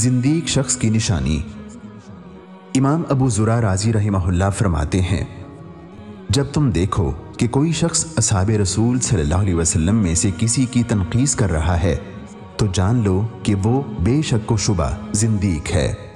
जिंदीक शख्स की निशानी। इमाम अबू जुरा राजी रहमहुल्लाह फरमाते हैं, जब तुम देखो कि कोई शख्स असहाबे रसूल सल्लल्लाहु अलैहि वसल्लम में से किसी की तनकीस कर रहा है तो जान लो कि वो बेशक को शुबा जिंदीक है।